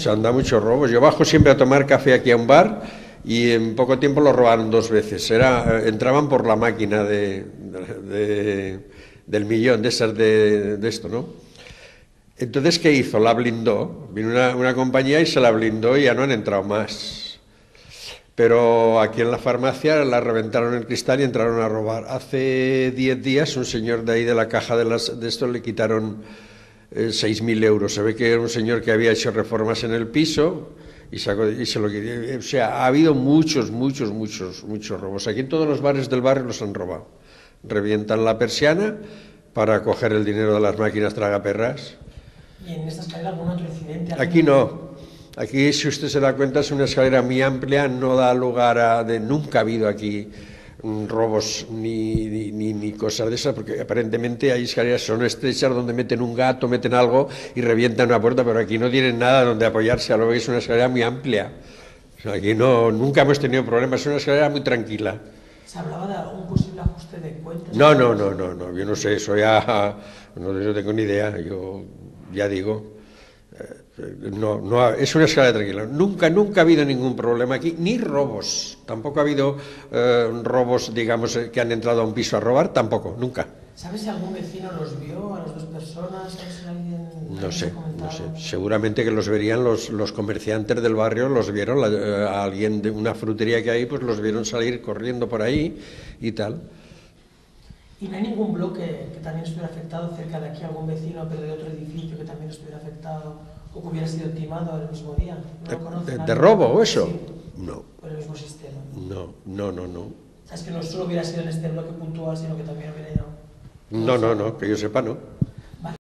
Se han dado muchos robos. Yo bajo siempre a tomar café aquí a un bar y en poco tiempo lo robaron dos veces. Entraban por la máquina del millón, de esas de esto, ¿no? Entonces, ¿qué hizo? La blindó. Vino una compañía y se la blindó y ya no han entrado más. Pero aquí en la farmacia la reventaron el cristal y entraron a robar. Hace 10 días un señor de ahí de la caja de esto le quitaron 6.000 euros. Se ve que era un señor que había hecho reformas en el piso y se lo quitó. O sea, ha habido muchos robos. Aquí en todos los bares del barrio los han robado. Revientan la persiana para coger el dinero de las máquinas tragaperras. ¿Y en esta escalera algún otro incidente? Aquí no. Aquí, si usted se da cuenta, es una escalera muy amplia, no da lugar a... Nunca ha habido aquí robos ni cosas de esas, porque aparentemente hay escaleras son estrechas donde meten un gato, meten algo y revientan una puerta, pero aquí no tienen nada donde apoyarse, a lo que es una escalera muy amplia. O sea, aquí no, nunca hemos tenido problemas, es una escalera muy tranquila. ¿Se hablaba de algún posible ajuste de cuentas? No, yo no sé, eso ya... No tengo ni idea, yo... Ya digo, no, es una escala tranquila. Nunca ha habido ningún problema aquí, ni robos. Tampoco ha habido robos, digamos, que han entrado a un piso a robar, tampoco, nunca. ¿Sabes si algún vecino los vio, a las dos personas? ¿Sabes si alguien no sé. Seguramente que los verían los comerciantes del barrio, los vieron, a alguien de una frutería que hay, pues los vieron salir corriendo por ahí y tal. ¿Y no hay ningún bloque que también estuviera afectado cerca de aquí, algún vecino, pero de otro edificio que también estuviera afectado o que hubiera sido timado el mismo día? ¿No lo conocen? ¿De robo o eso? Sí. No. ¿Por el mismo sistema? No. O sea, es que no solo hubiera sido en este bloque puntual, sino que también hubiera ido... No, que yo sepa, no.